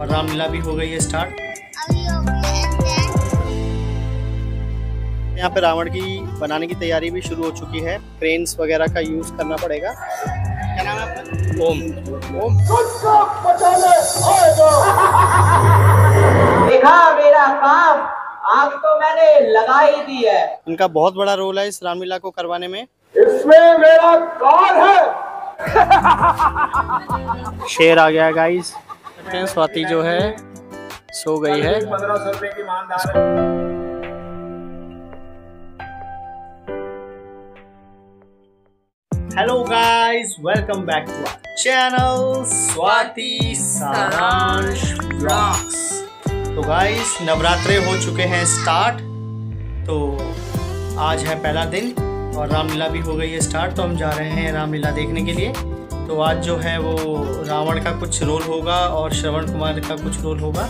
और रामलीला भी हो गई है स्टार्ट। यहाँ पे रावण की बनाने की तैयारी भी शुरू हो चुकी है। क्रेन्स वगैरह का यूज करना पड़ेगा। क्या नाम है आपका? ओम। देखा मेरा काम, आग तो मैंने लगा ही दी है। उनका बहुत बड़ा रोल है इस रामलीला को करवाने में। इसमें मेरा कौन है? शेर आ गया गाइस। स्वाति जो है सो गई है। 1500 रुपए की ईमानदार। Hello guys, welcome back to our channel Swati Saransh vlogs. तो गाइस नवरात्रे हो चुके हैं स्टार्ट। तो आज है पहला दिन और रामलीला भी हो गई है स्टार्ट। तो हम जा रहे हैं रामलीला देखने के लिए। तो आज जो है वो रावण का कुछ रोल होगा और श्रवण कुमार का कुछ रोल होगा।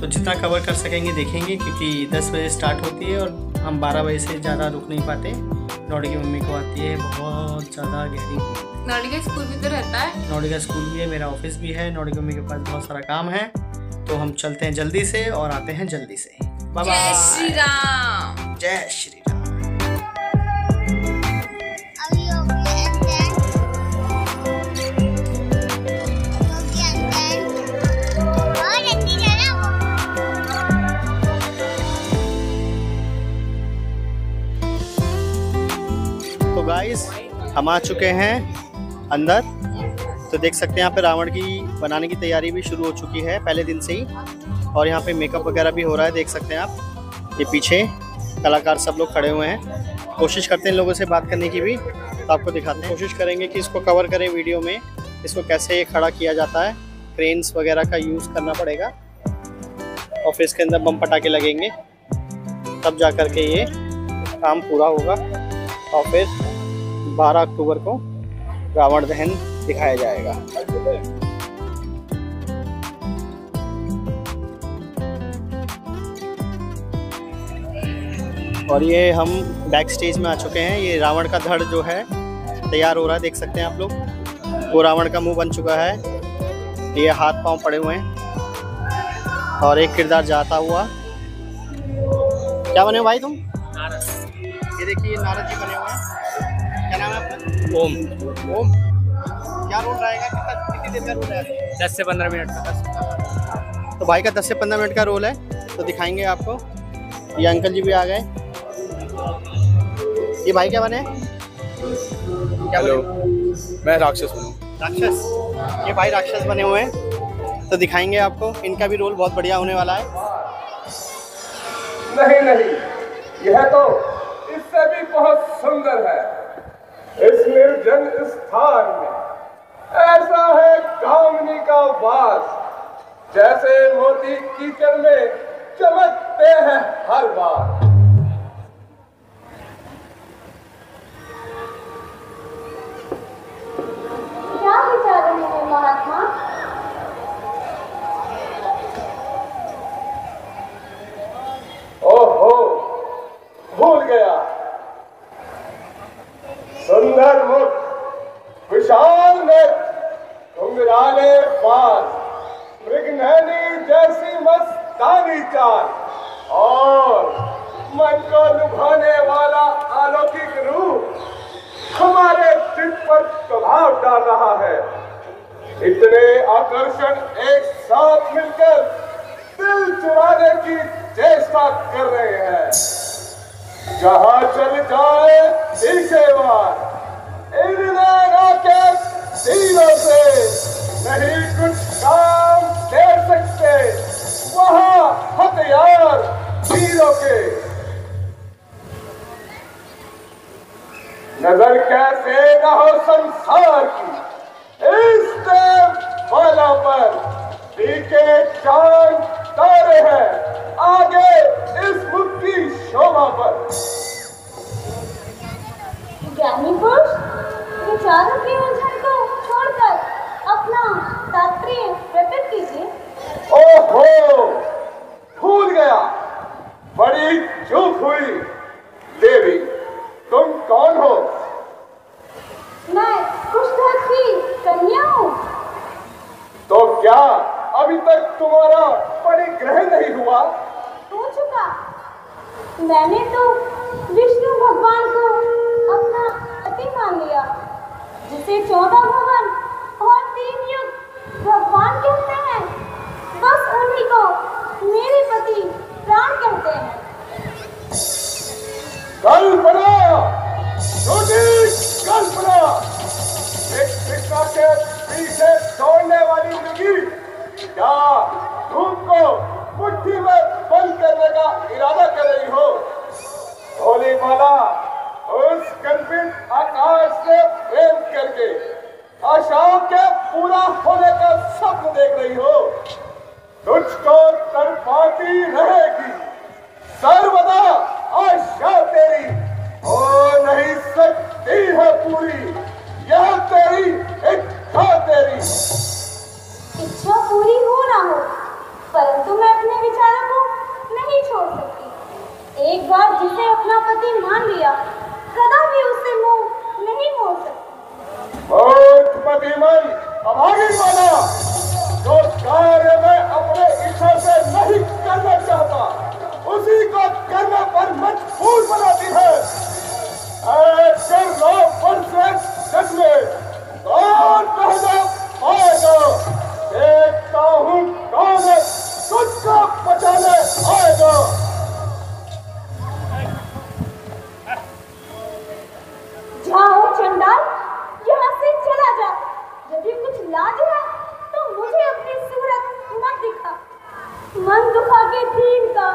तो जितना कवर कर सकेंगे देखेंगे, क्योंकि 10 बजे स्टार्ट होती है और हम 12 बजे से ज़्यादा रुक नहीं पाते। नौड़ी की मम्मी को आती है बहुत ज़्यादा गहरी नींद। नौड़ी का स्कूल भी तो रहता है। नौड़ी का स्कूल भी है, मेरा ऑफिस भी है। नौड़ी की मम्मी के पास बहुत सारा काम है। तो हम चलते हैं जल्दी से और आते हैं जल्दी से। Bye bye. जय श्री राम। जय श्री राम। गाइस हम आ चुके हैं अंदर। तो देख सकते हैं यहाँ पे रावण की बनाने की तैयारी भी शुरू हो चुकी है पहले दिन से ही। और यहाँ पे मेकअप वगैरह भी हो रहा है, देख सकते हैं आप। ये पीछे कलाकार सब लोग खड़े हुए हैं। कोशिश करते हैं लोगों से बात करने की भी, तो आपको दिखाते हैं। कोशिश करेंगे कि इसको कवर करें वीडियो में। इसको कैसे खड़ा किया जाता है, क्रेन्स वगैरह का यूज़ करना पड़ेगा और फिर इसके अंदर बम पटाखे लगेंगे, तब जा कर के ये काम पूरा होगा। और फिर 12 अक्टूबर को रावण दहन दिखाया जाएगा। और ये हम बैक स्टेज में आ चुके हैं। ये रावण का धड़ जो है तैयार हो रहा है, देख सकते हैं आप लोग। वो रावण का मुंह बन चुका है। ये हाथ पांव पड़े हुए हैं और एक किरदार जाता हुआ। क्या बने हो भाई तुम? नारद। ये देखिए नारद जी बने हुए हैं। क्या नाम है आपका? ओम। क्या रोल रहेगा? कितनी देर का रोल रहेगा? 10 से 15 मिनट का। तो भाई का 10 से 15 मिनट का रोल है, तो दिखाएंगे आपको। ये अंकल जी भी आ गए। ये भाई क्या बने? हेलो, मैं राक्षस बनूँ। राक्षस? ये भाई राक्षस बने हुए हैं, तो दिखाएंगे आपको। इनका भी रोल बहुत बढ़िया होने वाला है। नहीं, यह तो इससे भी बहुत सुंदर है। इस निर्जन स्थान में ऐसा है कामनी का वास, जैसे मोती कीचड़ में चमकते हैं हर बार। क्या विचार है महात्मा? ओहो, भूल गया। सुंदर मुख, विशाल नेत्र, घुंघराले बाल, मृगनयनी जैसी मस्तानी चाल, और मन को लुभाने वाला अलौकिक रूप हमारे चित्त पर प्रभाव डाल रहा है। इतने आकर्षण एक साथ मिलकर दिल चुराने की चेष्टा कर रहे हैं। जहाँ चल जाए इसे बार इन्हें के सीनों से नहीं कुछ काम दे सकते, वहाँ हथियार तीरों के। नजर कैसे न हो संसार की इस देव वाला पर, पीके चांद तारे हैं आगे इस मुक्ति शोभा पर। ज्ञानी पुरुष, विचारों के उलझन को छोड़कर अपना तात्पर्य प्रकट कीजिए। ओहो, भूल गया, बड़ी चूक हुई। देवी, तुम कौन हो? मैं कुष्ठा की कन्या हूँ। तो क्या अभी तक तुम तुम्हारा परिग्रह नहीं हुआ? हो चुका। मैंने तो विष्णु भगवान को अपना अति मान लिया, जिसे 14 भुवन और 3 युग भगवान कहते हैं। बस उन्हीं को मेरे पति प्राण कहते हैं। कल्पना, कल्पना, एक शिक्षा के पीछे दौड़ने वाली जिंदगी या धूप को मुट्ठी में बंद करने का इरादा कर रही हो। भोली माला उस कल्पित आकाश से प्रेम करके आशाओं के पूरा होने का सपना देख रही हो। तुझको तड़पाती रहेगी सर्वदा आशा तेरी, हो नहीं सकती है पूरी यह तेरी इच्छा। तेरी इच्छा पूरी हो ना हो, परंतु मैं अपने विचारों को नहीं छोड़ सकती। एक बार जिसे अपना पति मान लिया, कदापि भी उससे मुंह नहीं मोड़ सकती। बहुत मतिमन अभागी माना जो कार्य में अपने इच्छा से नहीं करना चाहता, उसी को करने पर मजबूर बनाती है। ऐसे लोग से कौन पहला आएगा? देखता हूँ कौन तुझको बचाने आएगा। जाओ चंडाल, यहाँ से चला जा। यदि कुछ लाज है तो मुझे अपनी सूरत मत दिखा। मन दुखा के दीन का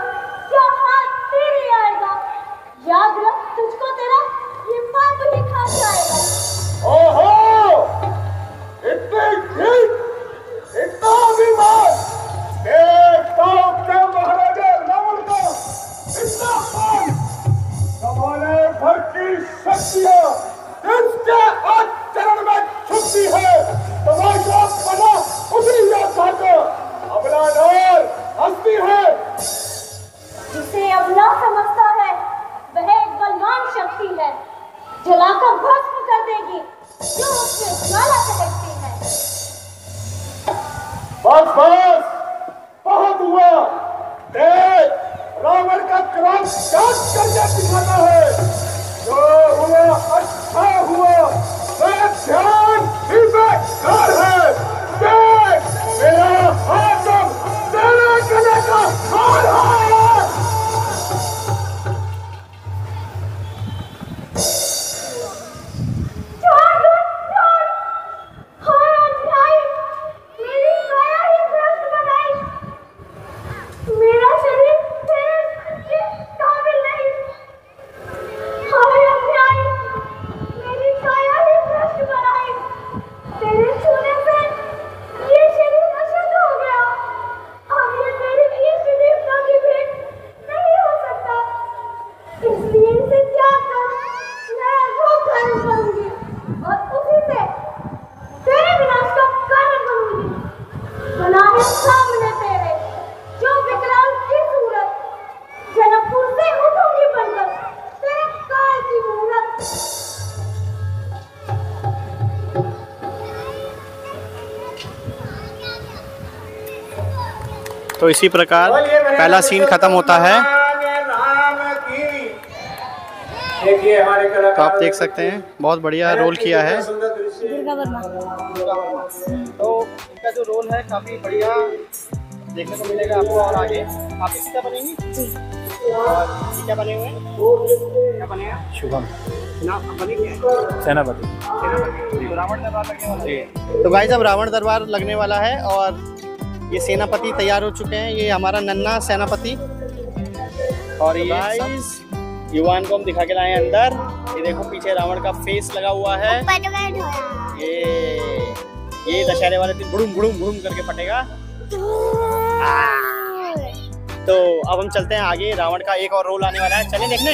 क्या हाल तेरे आएगा। याद रख, तुझको तेरा ये पाप ही खा जाएगा। ओहो, इतने ठीक, इतना अभिमान। देखता हूँ अपने महाराजा रावण का इतना पाप। कमाने भर की शक्तियाँ जिसके आचरण में छुपी है, तमाशा बना उसी यात्रा का अपना नार हस्ती है। जिसे अपना समझता है वह एक बलवान शक्ति है, जलाकर भस्म कर देगी जो उससे ज्वाला चहकती है। बस बस, बहुत हुआ। देख, रावण का क्रांत जांच करके दिखाना है। जो हुआ अच्छा हुआ, मेरा ध्यान बेकार है। देख, मेरा हाथ तेरा गले का हार है। तो इसी प्रकार पहला सीन खत्म होता है। तो आप देख सकते हैं बहुत बढ़िया रोल किया है। तो इनका जो रोल है काफी बढ़िया देखने को मिलेगा आपको। और आगे आप क्या बनेंगी? क्या बने हुए हैं? क्या बने हैं? शुभम सेनापति। रावण दरबार लगने वाला है। तो गाइस अब रावण दरबार लगने वाला है और ये सेनापति तैयार हो चुके हैं। ये हमारा नन्ना सेनापति और ये युवान को हम दिखा के लाए अंदर। ये देखो पीछे रावण का फेस लगा हुआ है। ये दशहरे वाले दिन बुड़ूम बुड़ूम बुड़ूम करके फटेगा। तो अब हम चलते हैं आगे। रावण का एक और रोल आने वाला है, चलें देखने।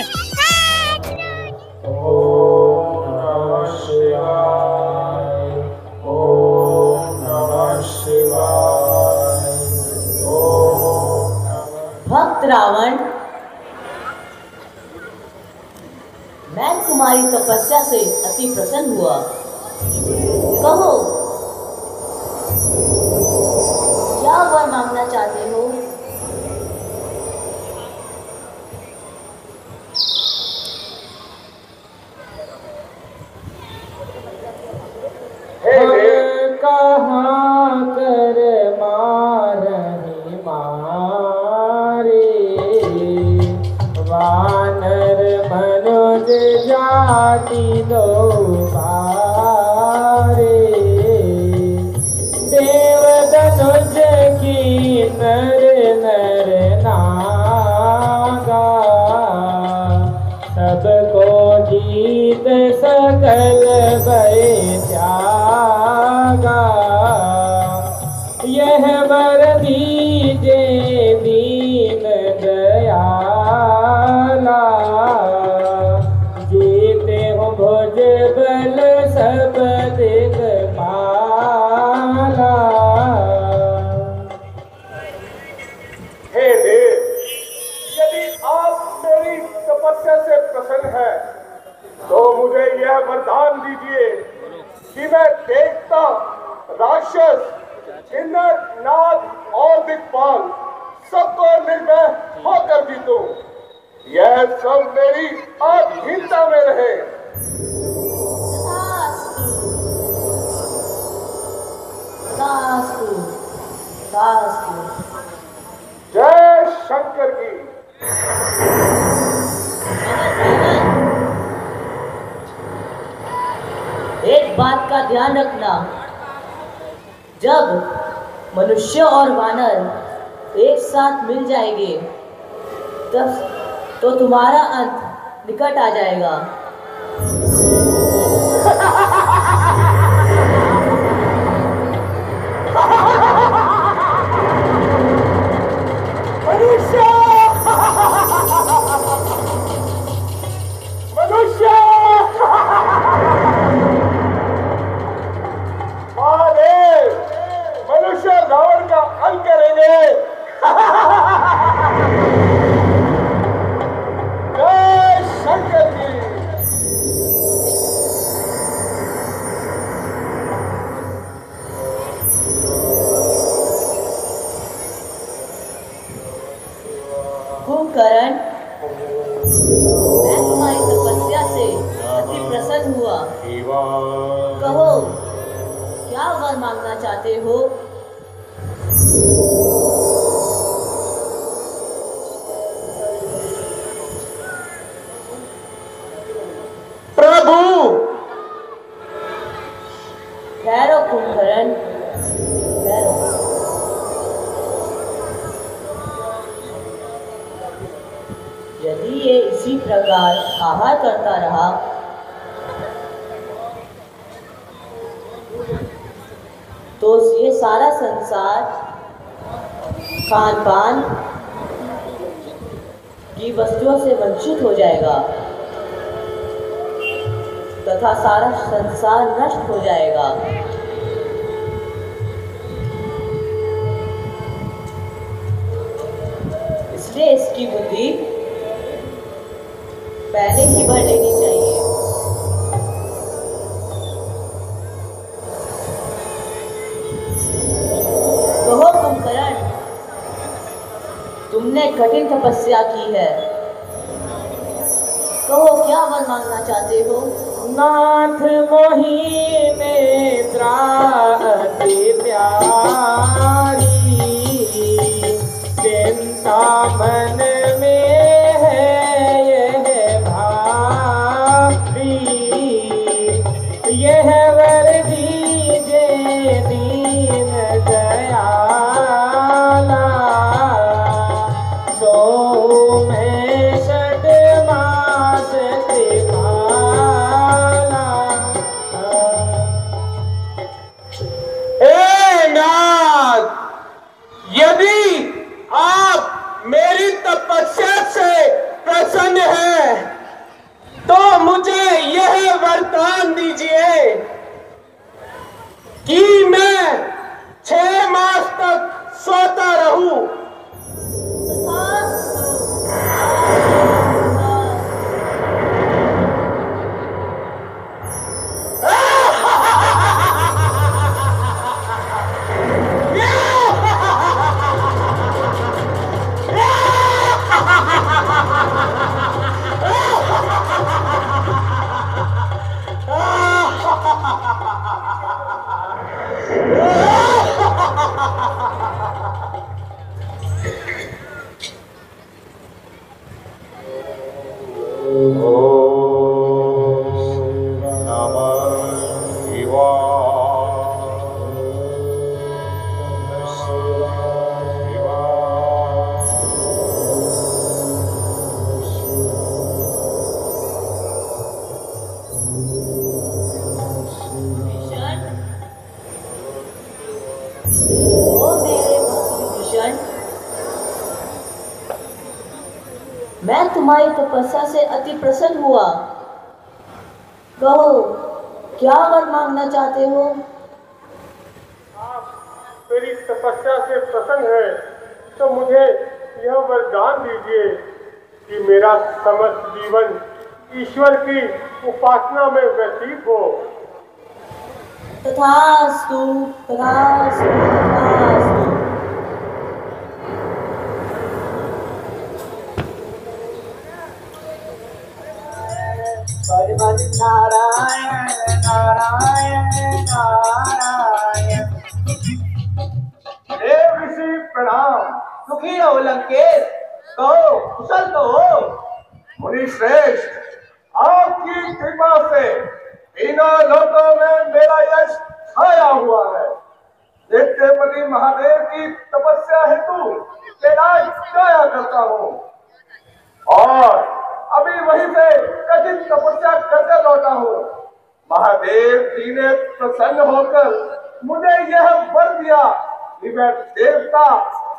ओम नमः शिवाय। भक्त रावण, मैं तुम्हारी तपस्या से अति प्रसन्न हुआ। कहो क्या वर मांगना चाहते? मारे वानर मनोज जाति दो पारे देव धनुष की नर नर नागा सबको जीत सकल भय त्यागा यह वर दीजे दीन दयाला जीते हो भुज बल सब देख पाला। हे देव, यदि आप मेरी तपस्या से प्रसन्न है तो मुझे यह वरदान दीजिए कि मैं देखता राक्षस इंद्र, नाग और दिक्पाल सबको निर्भय होकर जीतो। यह सब मेरी अधीनता में रहे। जय शंकर की। एक बात का ध्यान रखना, जब मनुष्य और वानर एक साथ मिल जाएंगे तब तो तुम्हारा अंत निकट आ जाएगा। संसार नष्ट हो जाएगा। इसलिए इसकी बुद्धि पहले ही भर लेनी चाहिए। कहो कुंभकर्ण, तुमने कठिन तपस्या की है, कहो क्या वर मांगना चाहते हो। नाथ मोहि मेरा अति प्यारी चिंता मन में है यह भारी यह वर दीजे दीन दयाला सो में षट मास तपस्या से प्रसन्न है तो मुझे यह वरदान दीजिए कि मैं 6 मास तक सोता रहूं। मैं तुम्हारी तपस्या से अति प्रसन्न हुआ। कहो क्या वर मांगना चाहते हो? आप मेरी तपस्या से प्रसन्न है तो मुझे यह वरदान दीजिए कि मेरा समस्त जीवन ईश्वर की उपासना में व्यतीत हो। तथास्तु तथास्तु तथास्तु। नारायण नारायण नारायण। देव ऋषि प्रणाम। सुखी रहो लंकेश। कहो कुशल तो हो? मुनि श्रेष्ठ आपकी कृपा से तीनों लोकों में मेरा यश छाया हुआ है। देवतेपति महादेव की तपस्या हेतु तेराज जाया करता हूँ और अभी वहीं से कठिन तपस्या करके लौटा हूँ। महादेव जी ने प्रसन्न होकर मुझे यह वर दिया कि मैं देवता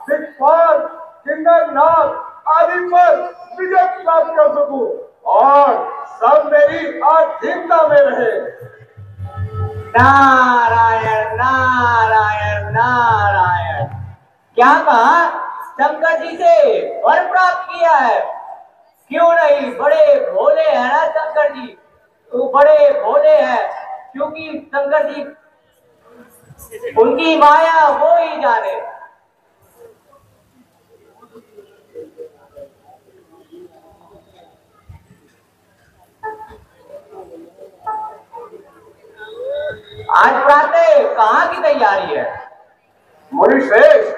दिक्पाल किन्नरनाग आदि पर विजय प्राप्त कर सकूं और सब मेरी अधीनता में रहे। नारायण नारायण नारायण। क्या कहा? शंकर जी से वर प्राप्त किया है। क्यों नहीं, बड़े भोले हैं ना शंकर जी। बड़े भोले हैं क्योंकि शंकर जी उनकी माया वो ही जाने। आज प्रातः कहाँ की तैयारी है? मुनि श्रेष्ठ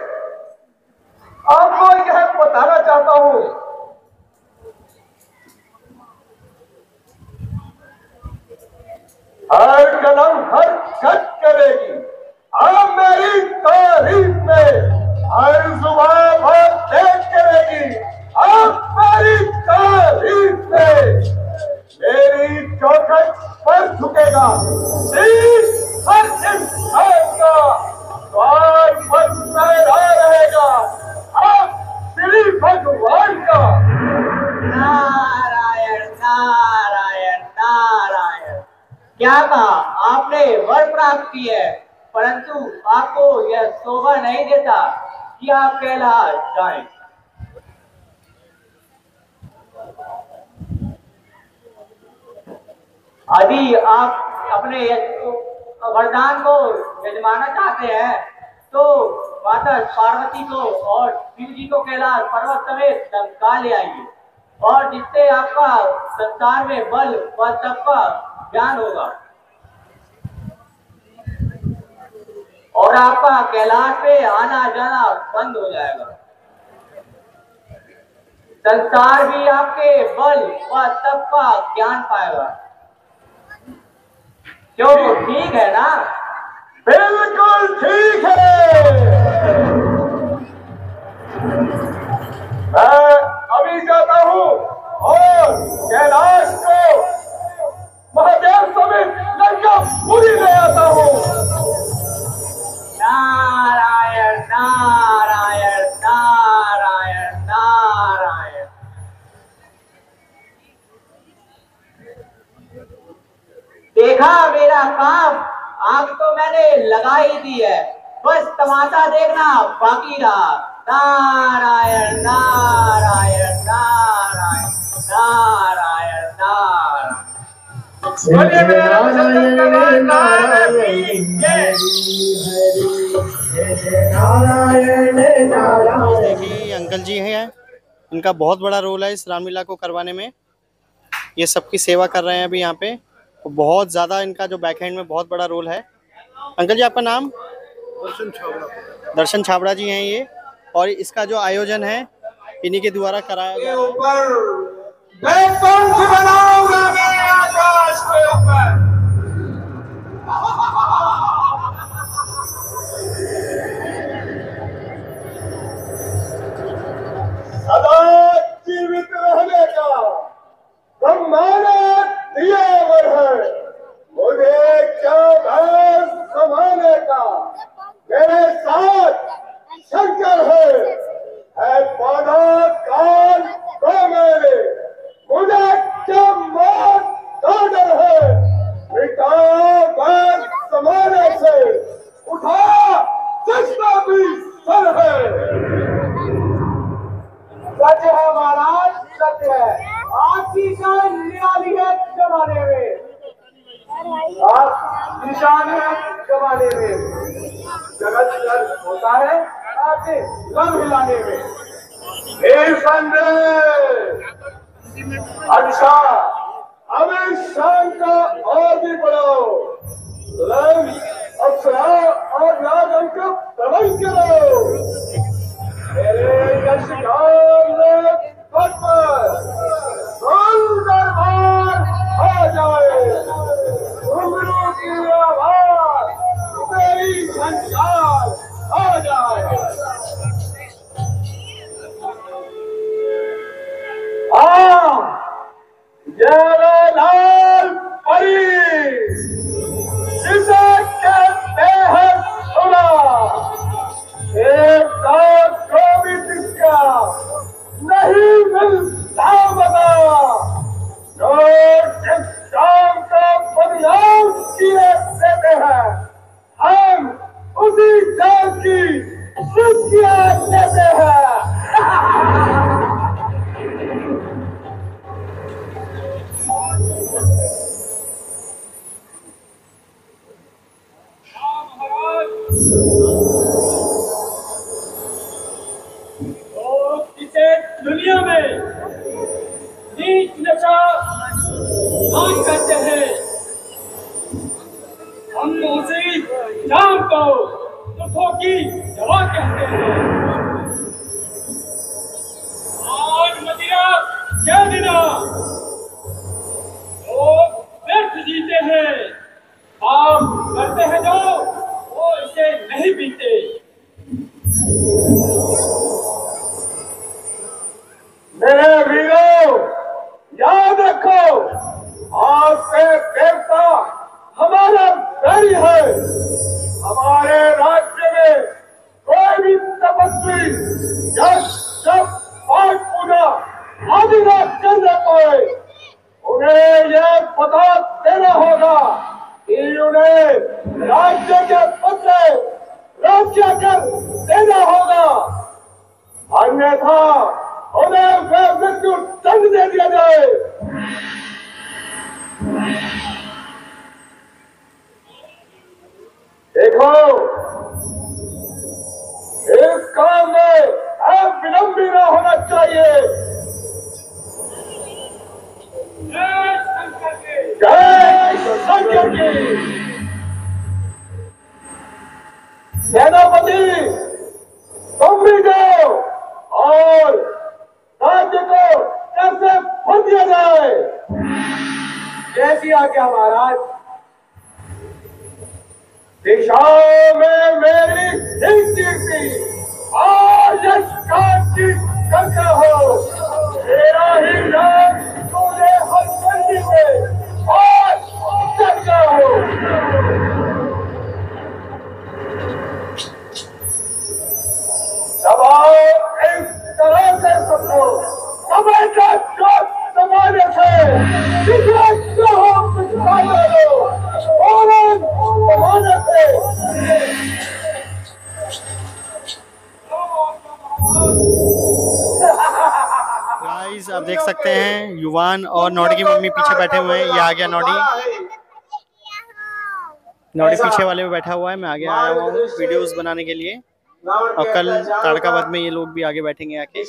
आपको यह बताना चाहता हूँ हर कदम हर खर्च करेगी और मेरी तारीफ में हर जुबान हर टेक करेगी और मेरी तारीफ में मेरी चौखट पर झुकेगा। हर इंसान का द्वार बंद पड़ा रहेगा अब श्री भगवान का। नारायण नारायण नारायण। क्या कहा? आपने वर प्राप्त की है परंतु आपको यह शोभा नहीं देता कि आप कैलाश जाएं। यदि आप अपने वरदान को यजमाना चाहते हैं तो माता पार्वती को और शिव जी को कैलाश पर्वत समेत दमका ले आइए और जिससे आपका संसार में बल व तप का ज्ञान होगा और आपका कैलाश पे आना जाना बंद हो जाएगा। संसार भी आपके बल व तप का ज्ञान पाएगा। क्यों, ठीक है ना? बिल्कुल ठीक है। मैं अभी जाता हूँ और कैलाश को महादेव समेत लंका पूरी ले आता हूँ। नारायण नारायण नारायण नारायण। देखा मेरा काम? आग तो मैंने लगा ही दी है, बस तमाशा देखना बाकी रहा। नारायण नारायण नारायण नारायण नारायण नारायण नारायण। अंकल जी हैं, इनका बहुत बड़ा रोल है इस रामलीला को करवाने में। ये सबकी सेवा कर रहे हैं अभी यहाँ पे, बहुत ज़्यादा इनका जो बैकहैंड में बहुत बड़ा रोल है। अंकल जी आपका नाम? दर्शन छाबड़ा। दर्शन छाबड़ा जी हैं ये, और इसका जो आयोजन है इन्हीं के द्वारा कराया गया। सदा जीवित रहने का दिया वर है मुझे। क्या भार संभालने का मेरे साथ शंकर है पौधा काल। निशान निराली है जमाने में, आप निशान है जमाने में, जगत जल होता है आपके लग हिलाने में। हे संदेश अच्छा हमें शान का और भी बढ़ाओ, रंग अप्सरा और राग अंक प्रबंध करो। मेरे यश गान में पद पर दरबार आ जाए, घुंघरू की आवाज तेरी संचार आ जाए। आम जयलाल परी जिसे कहते हैं सुना, एक साथ को भी जिसका नहीं मिलता बता, जो जिस काम का परिणाम किए देते हैं हम उसी काम की शुक्रिया देते हैं। दुनिया में नीच नशा मान करते हैं, हम उसी नाम को दुखों की दवा कहते हैं। आज मदिरा क्या देना, लोग व्यर्थ जीते हैं, आप करते हैं जो वो इसे नहीं पीते। मेरे वीरों याद रखो, आज से देवता हमारा बैरी है। हमारे राज्य में कोई भी तपस्वी यश जप पाठ पूजा आदि न कर न पाए, उन्हें यह पता देना होगा कि उन्हें राज्य के बदले रक्षा कर देना होगा, अन्यथा उन्हें मृत्यु दंड दे दिया जाए। देखो इस काम में अब विलंब भी न होना चाहिए। जय शंकर की। सेनापति तुम भी जाओ और राज्य को कैसे भर दिया जाए। जय सिया क्या महाराज। दिशा में मेरी हिंदी आज की करता हो, मेरा ही नाम तुझे हर गली में आज करता हो। दबाव इस तरह से समझो, हमेशा चोट समाने से विजय हो समाने से। गाइस आप देख सकते हैं युवान और नौडी की मम्मी पीछे बैठे हुए हैं। ये आ गया नौडी, नौडी पीछे वाले में बैठा हुआ है। मैं आगे आया हुआ हूँ वीडियोस बनाने के लिए, और कल तारकाबाद में ये लोग भी आगे बैठेंगे आके।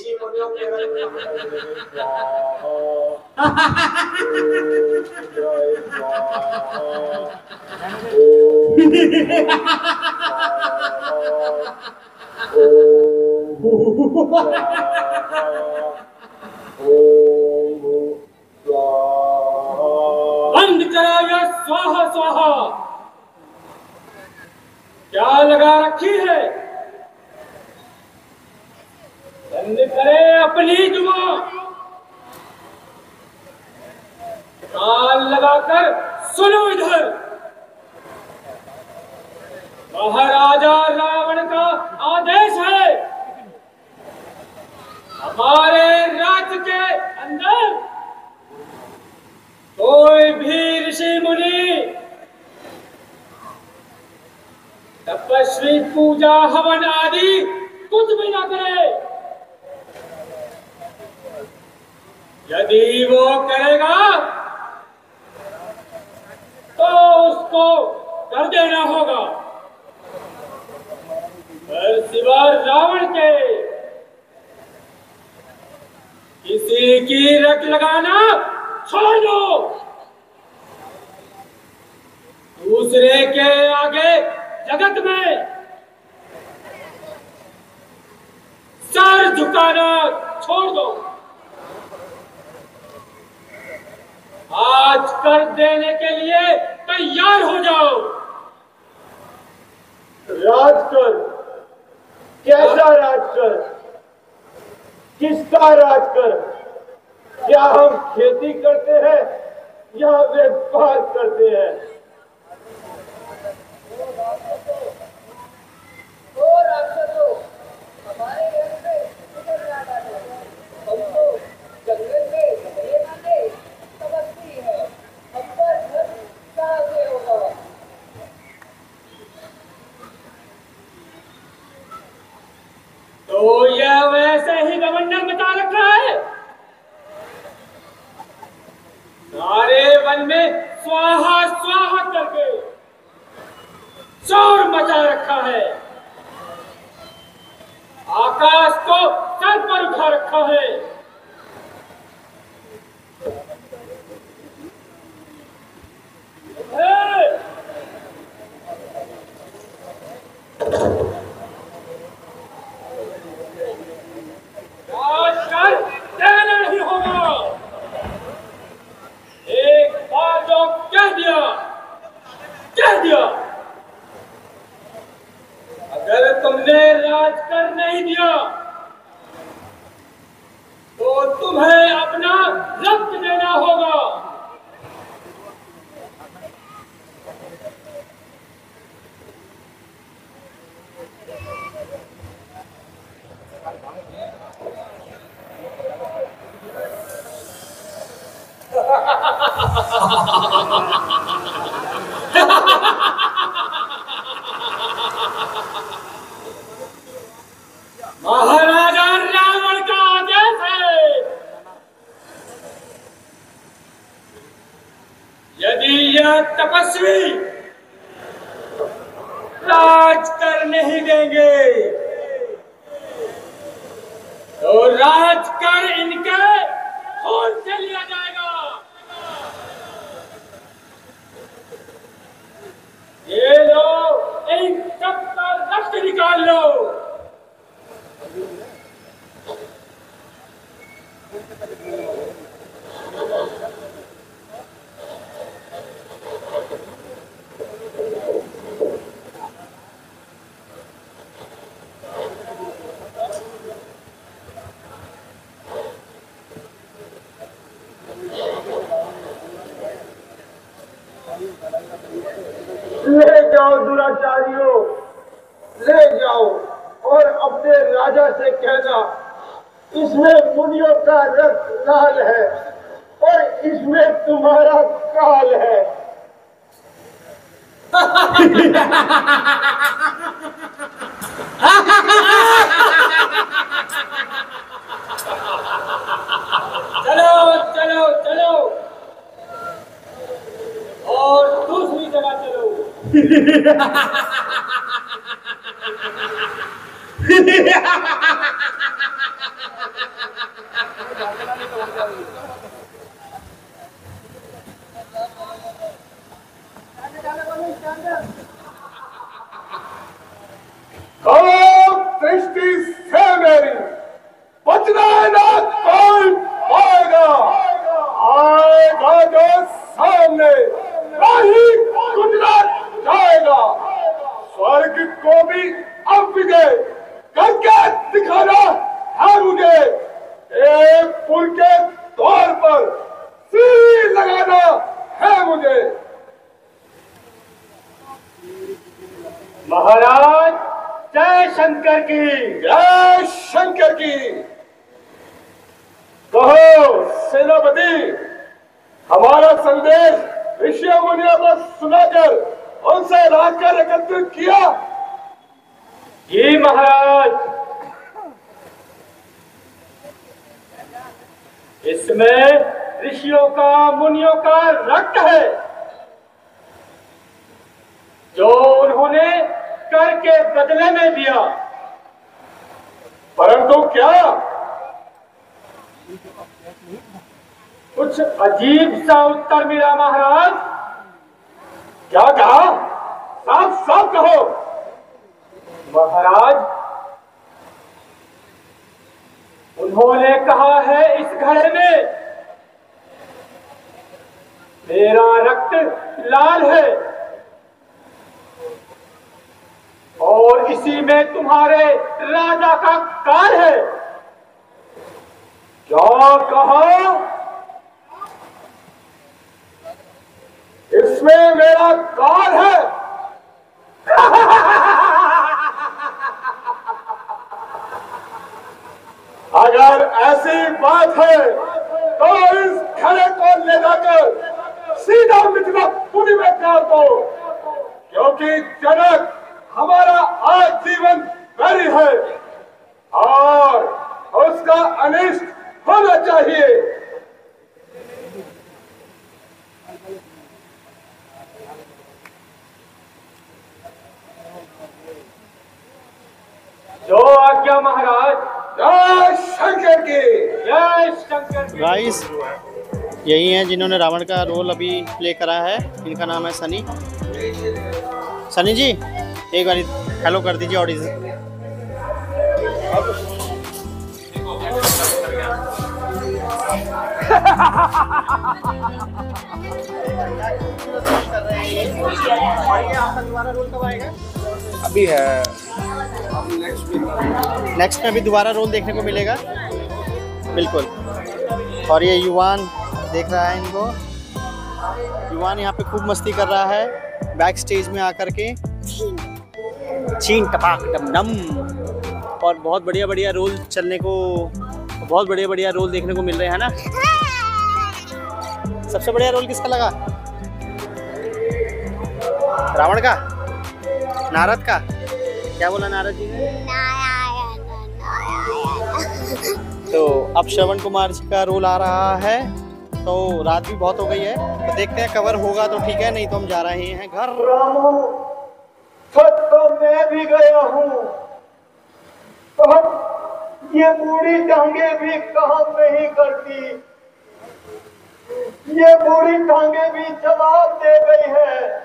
बंद कराया स्वाहा स्वाहा, क्या लगा रखी है। करे अपनी जुबां कान लगाकर सुनो, इधर महाराजा रावण का आदेश है। हमारे राज्य के अंदर कोई भी ऋषि मुनि तपस्वी पूजा हवन आदि कुछ भी ना करे। यदि वो करेगा तो उसको कर देना होगा। पर सिवा रावण के किसी की रट लगाना छोड़ दो, दूसरे के आगे जगत में सर झुकाना छोड़ दो। आज कर देने के लिए तैयार हो जाओ। राज कर, कैसा राज कर, किसका राज कर? क्या हम खेती करते हैं या व्यापार करते हैं? महाराजा रावण का आदेश है, यदि यह तपस्वी राज कर नहीं देंगे तो राज कर इनके खून से लिया जाएगा। ये लो, इन सबका रक्त निकाल लो। ले जाओ दुराचारियों, ले जाओ और अपने राजा से कहना इसमें मुनियों का रक्त लाल है और इसमें तुम्हारा काल है। चलो चलो चलो और दूसरी जगह चलो। दृष्टि से मेरी बचना ना कोई पाएगा, आएगा जो सामने वही गुजरा जाएगा। स्वर्ग को भी अब विजय करके दिखाना है मुझे। एक पुल के तौर पर सीढ़ी लगाना है मुझे। महाराज जय शंकर की, जय शंकर की। कहो सेनापति, हमारा संदेश ऋषियों मुनियों को सुनाकर उनसे राजकर एकत्रित किया। जी महाराज, इसमें ऋषियों का मुनियों का रक्त है जो उन्होंने कर के बदले में दिया। परंतु क्या कुछ अजीब सा उत्तर मिला महाराज। क्या कहा? साफ साफ कहो महाराज। उन्होंने कहा है इस घड़े में मेरा रक्त लाल है और इसी में तुम्हारे राजा का काल है। क्या कहा? इसमें मेरा काल है। अगर ऐसी बात है तो इस घड़े को ले जाकर सीधा मिथिला पुरी में डाल दो, क्योंकि जनक हमारा आज जीवन वैरी है और उसका अनिष्ट होना चाहिए। जो आज्ञा महाराज। जय शंकर की जय। शंकर गाइस यही हैं जिन्होंने रावण का रोल अभी प्ले करा है। इनका नाम है सनी। सनी जी एक बार हेलो कर दीजिए ऑडियंस। अभी है नेक्स्ट में भी दोबारा रोल देखने को मिलेगा बिल्कुल। और ये युवान देख रहा है इनको। युवान यहाँ पे खूब मस्ती कर रहा है बैक स्टेज में आकर के। छीन टपाक डम डम। और बहुत बढ़िया बढ़िया रोल चलने को, बहुत बढ़िया बढ़िया रोल देखने को मिल रहे हैं ना। सबसे बढ़िया रोल किसका लगा? रावण का? नारद का? क्या बोला नारद जी ने? तो अब श्रवण कुमार जी का रोल आ रहा है। तो रात भी बहुत हो गई है, तो देखते हैं कवर होगा तो ठीक है, नहीं तो हम जा रहे हैं घर। सच तो मैं भी गया हूँ और ये बूढ़ी टांगे भी काम नहीं करती। ये बूढ़ी टांगे भी जवाब दे गई है।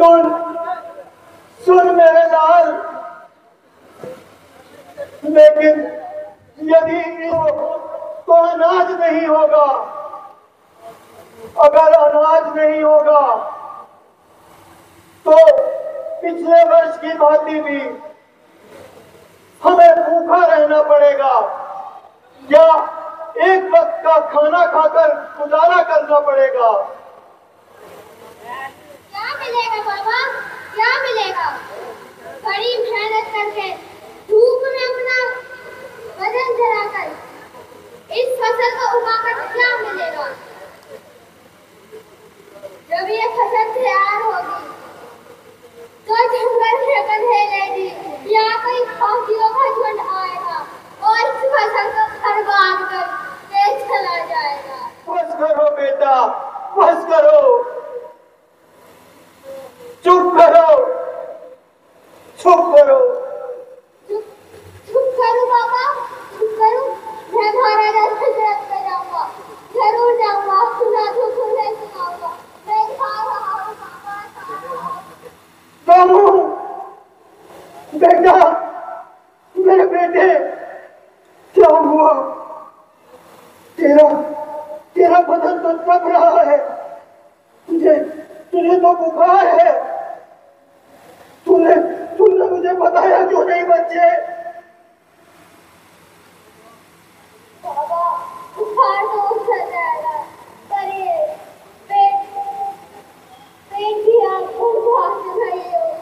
सुन सुन मेरे लाल, लेकिन यदि तो अनाज नहीं होगा। अगर अनाज नहीं होगा तो पिछले वर्ष की भांति भी हमें भूखा रहना पड़ेगा या एक वक्त का खाना खाकर गुजारा करना पड़ेगा। मिलेगा बाबा, क्या मिलेगा? बड़ी मेहनत करके धूप में अपना वजन जलाकर इस फसल को उगाकर क्या मिलेगा? जब ये फसल तैयार होगी तो जंगल से कंधे लेगी या कोई हाथियों का झुंड आएगा और इस फसल को बर्बाद करके चला जाएगा। बस करो बेटा, बस करो, चुप करो, चुप करो, चुप करो बाबा, चुप करो। मैं तुम्हारा दर्शन जब पे जाऊंगा, जरूर जाऊंगा, सुना तो सुने सुनाऊंगा। मैं खा रहा हूँ बाबा, खा रहा हूँ। बाबू बेटा, मेरे बेटे क्या हुआ? तेरा तेरा बदन तो तप रहा है। तुझे तो बुखार है। तुमने मुझे बताया क्यों नहीं बच्चे? बाबा बुखार तो उतर जाएगा, पर ये पेट की आपको बहुत चाहिए होगी।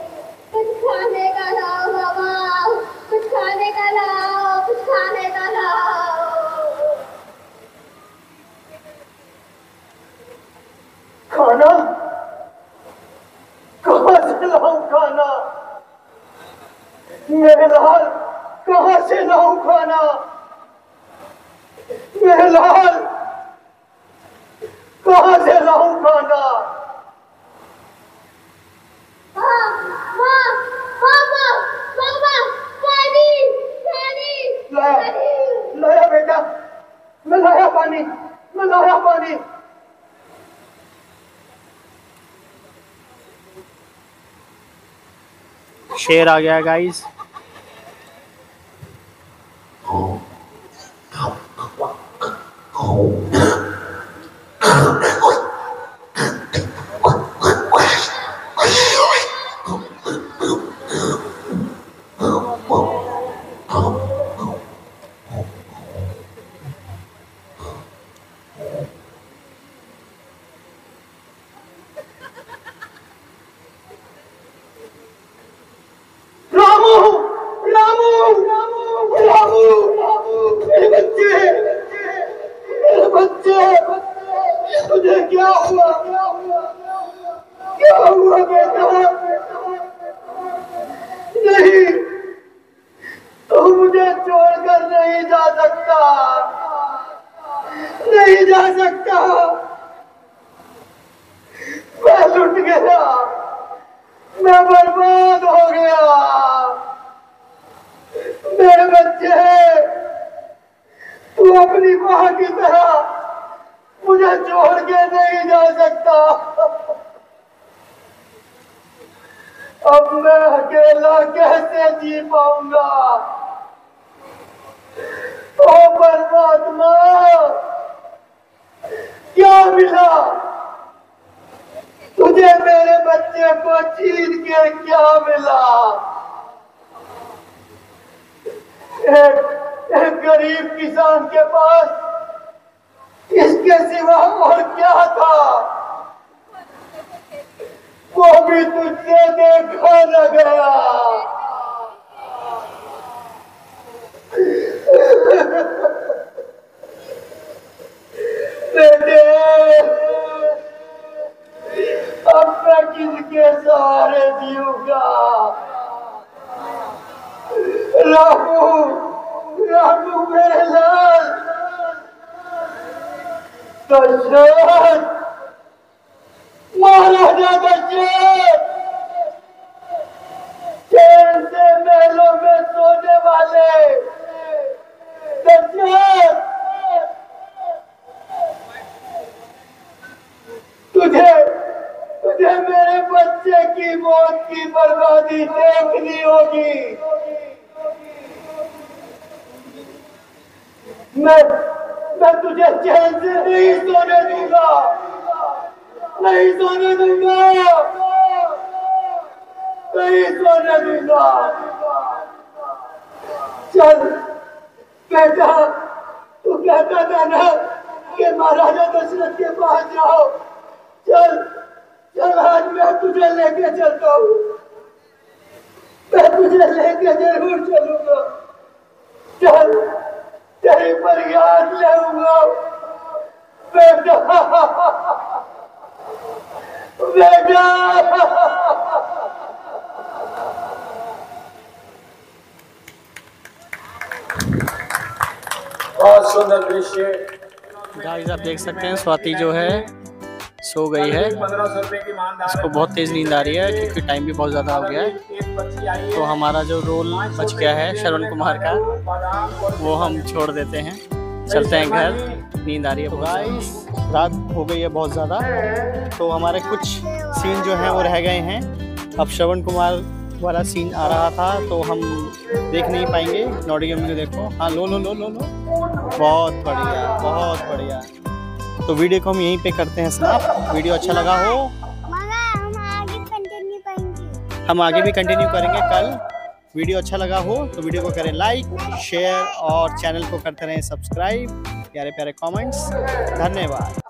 कुछ खाने का लाओ बाबा, कुछ खाने का लाओ, कुछ खाने का लाओ। खाना कहाँ से लाऊं? खाना मेरे लाल, कहाँ से लाऊं? खाना मेरे लाल कहां से लाऊं खाना? लाया बेटा, मैं लाया पानी, मैं लाया पानी। शेर आ गया गाइस। देख सकते हैं स्वाति जो है सो गई है, इसको बहुत तेज नींद आ रही है क्योंकि टाइम भी बहुत ज्यादा हो गया है। तो हमारा जो रोल बच गया है शरण कुमार का वो हम छोड़ देते हैं, चलते हैं घर, नींद आ रही है। गाइस रात हो गई है बहुत ज्यादा, तो हमारे कुछ सीन जो हैं वो रह गए हैं। अब श्रवण कुमार वाला सीन आ रहा था तो हम देख नहीं पाएंगे। नॉडी मम्मी को देखो, हाँ लो लो लो लो लो, बहुत बढ़िया बहुत बढ़िया। तो वीडियो को हम यहीं पे करते हैं स्नैप। वीडियो अच्छा लगा हो, हम आगे भी कंटिन्यू करेंगे कल। वीडियो अच्छा लगा हो तो वीडियो को करें लाइक शेयर और चैनल को करते रहें सब्सक्राइब। प्यारे प्यारे कमेंट्स, धन्यवाद।